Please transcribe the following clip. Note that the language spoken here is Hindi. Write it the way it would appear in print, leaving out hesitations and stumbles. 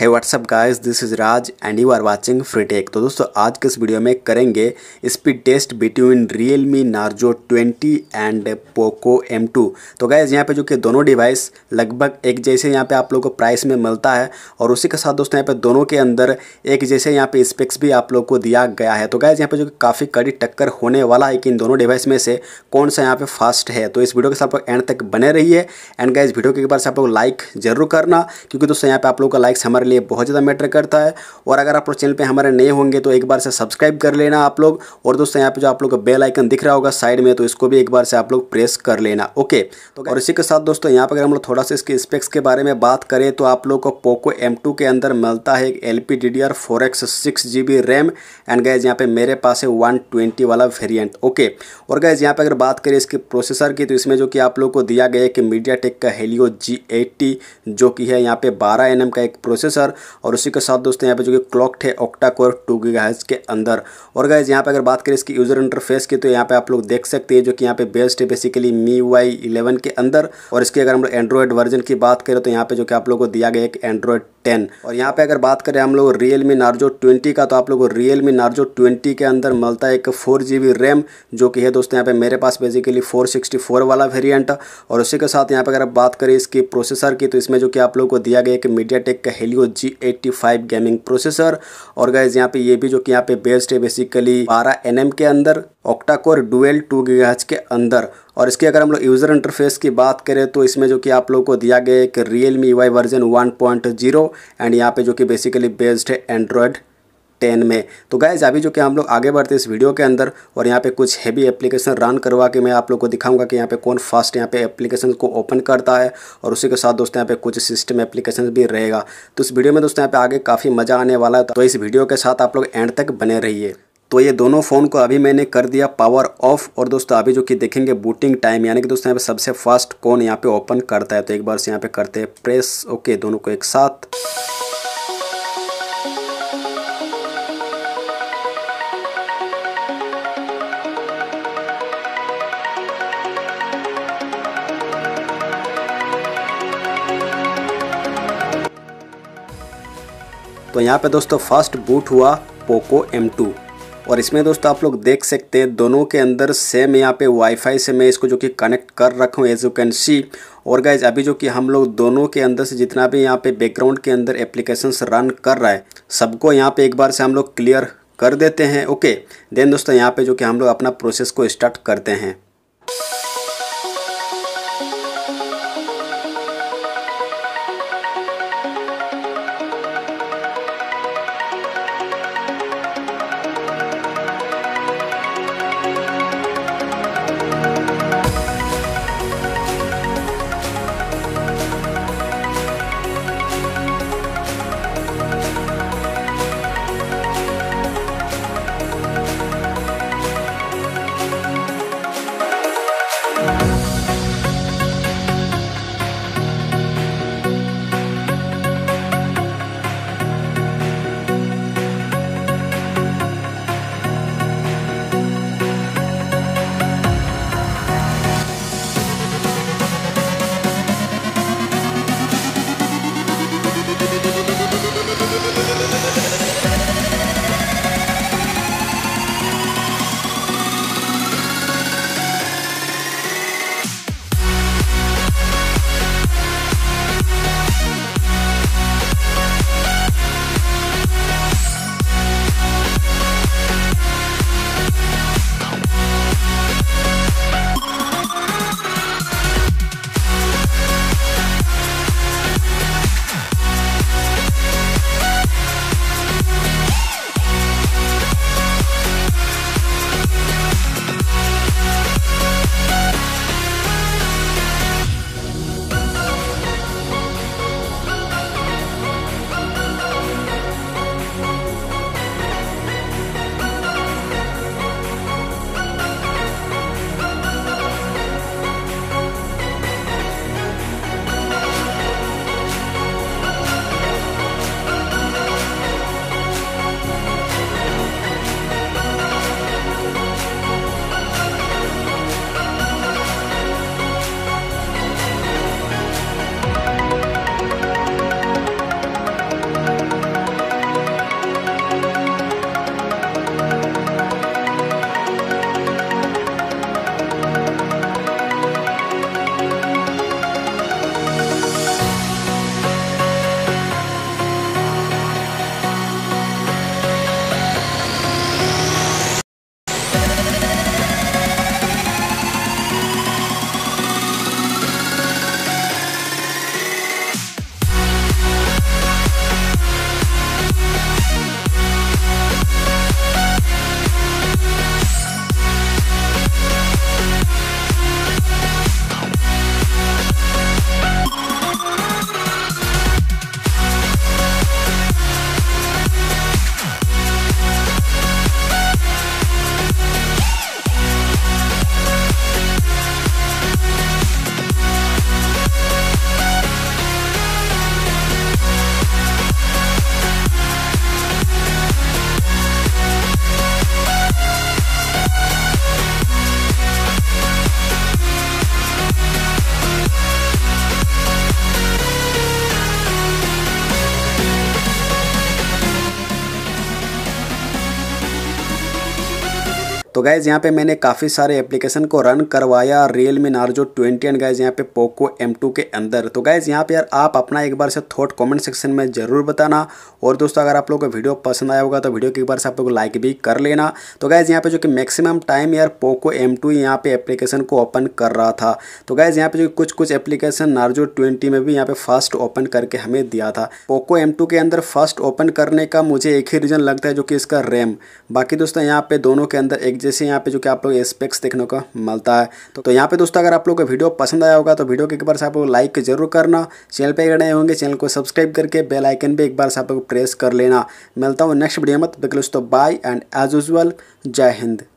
है what's up guys, this is Raj and you are watching फ्रीटेक। तो दोस्तों आज के इस वीडियो में करेंगे speed test between Realme Narzo 20 and Poco M2। तो गाइस यहाँ पे जो कि दोनों डिवाइस लगभग एक जैसे यहाँ पे आप लोगों को प्राइस में मिलता है और उसी के साथ दोस्तों यहाँ पे दोनों के अंदर एक जैसे यहाँ पे स्पेक्स भी आप लोग को दिया गया है। तो गाइस यहाँ पे जो कि काफ़ी कड़ी टक्कर होने वाला है कि इन दोनों डिवाइस में से कौन सा यहाँ पे फास्ट है। तो इस वीडियो के साथ आप लोग एंड तक बने रहिए एंड गाइस वीडियो के बाद से आप लोग लाइक जरूर करना, क्योंकि दोस्तों यहाँ पे आप लोग का लाइक्स हमारे लिए बहुत ज़्यादा मैटर करता है। और अगर आप लोग चैनल पे हमारे नए होंगे तो एक बार से सब्सक्राइब कर लेना आप लोग। और दोस्तों यहाँ पे जो आप लोग का बेल आइकन दिख रहा होगा साइड में, तो इसको भी एक बार से आप लोग प्रेस कर लेना, ओके। तो और इसी के साथ दोस्तों यहाँ पर अगर हम लोग थोड़ा सा इसके स्पेक्स के बारे में बात करें तो आप लोग को Poco M2 के अंदर मिलता है LPDDR4X 6GB RAM and guys यहाँ पे मेरे पास है 120 वाला वेरिएंट, ओके। और गाइस यहाँ पे अगर बात करें इसके प्रोसेसर की तो इसमें जो कि आप लोग को दिया गया है कि मीडियाटेक का हेलियो G80 जो कि है यहाँ पे 12nm का एक प्रोसेसर और उसी के साथ दोस्तों यहाँ पे जो कि क्लॉक्ड है ऑक्टा कोर 2 GHz के अंदर। और गाइस यहाँ पे अगर बात करें इसकी यूज़र इंटरफेस की तो यहाँ पे आप लोग देख सकते हैं जो कि यहाँ पे बेस्ड है बेसिकली MIUI 11 के अंदर। और इसके अगर हम लोग एंड्रॉयड वर्जन की बात करें तो यहाँ पे जो कि आप लोग को दिया गया है कि एंड्रॉयड 10। और यहाँ पे अगर बात करें हम लोग Realme Narzo 20 का तो आप लोगों को Realme Narzo 20 के अंदर मिलता है एक 4GB रैम जो कि है दोस्तों यहाँ पे मेरे पास बेसिकली 464 वाला वेरिएंट। और उसी के साथ यहाँ पे अगर आप बात करें इसकी प्रोसेसर की तो इसमें जो कि आप लोगों को दिया गया है कि मीडियाटेक का हेलियो G85 गेमिंग प्रोसेसर। और गाइस यहाँ पे ये भी जो कि यहाँ पे बेस्ड है बेसिकली 12nm के अंदर ऑक्टा कोर डुएल 2 GHz के अंदर। और इसके अगर हम लोग यूज़र इंटरफेस की बात करें तो इसमें जो कि आप लोगों को दिया गया है कि Realme UI वर्जन 1.0 एंड यहाँ पे जो कि बेसिकली बेस्ड है एंड्रॉयड 10 में। तो गाइज अभी जो कि हम लोग आगे बढ़ते इस वीडियो के अंदर और यहाँ पे कुछ हैवी एप्लीकेशन रन करवा के मैं आप लोग को दिखाऊंगा कि यहाँ पे कौन फास्ट यहाँ पे एप्लीकेशन को ओपन करता है। और उसी के साथ दोस्तों यहाँ पे कुछ सिस्टम एप्लीकेशन भी रहेगा। तो इस वीडियो में दोस्तों यहाँ पे आगे काफ़ी मज़ा आने वाला है, तो इस वीडियो के साथ आप लोग एंड तक बने रहिए। तो ये दोनों फ़ोन को अभी मैंने कर दिया पावर ऑफ और दोस्तों अभी जो कि देखेंगे बूटिंग टाइम, यानी कि दोस्तों यहाँ पे सबसे फास्ट कौन यहाँ पे ओपन करता है। तो एक बार से यहाँ पे करते हैं प्रेस, ओके, दोनों को एक साथ। तो यहाँ पे दोस्तों फास्ट बूट हुआ Poco M2 और इसमें दोस्तों आप लोग देख सकते हैं दोनों के अंदर सेम यहाँ पे वाईफाई से मैं इसको जो कि कनेक्ट कर रखा हूँ एज यू कैन सी। और गाइज अभी जो कि हम लोग दोनों के अंदर से जितना भी यहाँ पे बैकग्राउंड के अंदर एप्लीकेशंस रन कर रहा है सबको यहाँ पे एक बार से हम लोग क्लियर कर देते हैं, ओके। देन दोस्तों यहाँ पे जो कि हम लोग अपना प्रोसेस को स्टार्ट करते हैं। तो गाइज़ यहाँ पे मैंने काफ़ी सारे एप्लीकेशन को रन करवाया Realme Narzo 20 एंड गाइज़ यहाँ पे Poco M2 के अंदर। तो गाइज़ यहाँ पे यार आप अपना एक बार से थॉट कमेंट सेक्शन में ज़रूर बताना। और दोस्तों अगर आप लोगों को वीडियो पसंद आया होगा तो वीडियो के एक बार से आप लोग लाइक भी कर लेना। तो गाइज़ यहाँ पे जो कि मैक्सिमम टाइम यार Poco M2 यहाँ पे एप्लीकेशन को ओपन कर रहा था। तो गाइज़ यहाँ पे जो कुछ एप्लीकेशन Narzo 20 में भी यहाँ पे फर्स्ट ओपन करके हमें दिया था। Poco M2 के अंदर फर्स्ट ओपन करने का मुझे एक ही रीज़न लगता है जो कि इसका रैम। बाकी दोस्तों यहाँ पे दोनों के अंदर एक जैसे यहाँ पे जो कि आप लोग एस्पेक्ट्स देखने को मिलता है। तो यहाँ पे दोस्तों अगर आप लोग को वीडियो पसंद आया होगा तो वीडियो के एक बार से आप लोग लाइक जरूर करना। चैनल पे अगर नए होंगे चैनल को सब्सक्राइब करके बेल आइकन पे एक बार से आप लोग प्रेस कर लेना। मिलता हूँ नेक्स्ट वीडियो में, तब तक के लिए दोस्तों बाय एंड एज यूजुअल जय हिंद।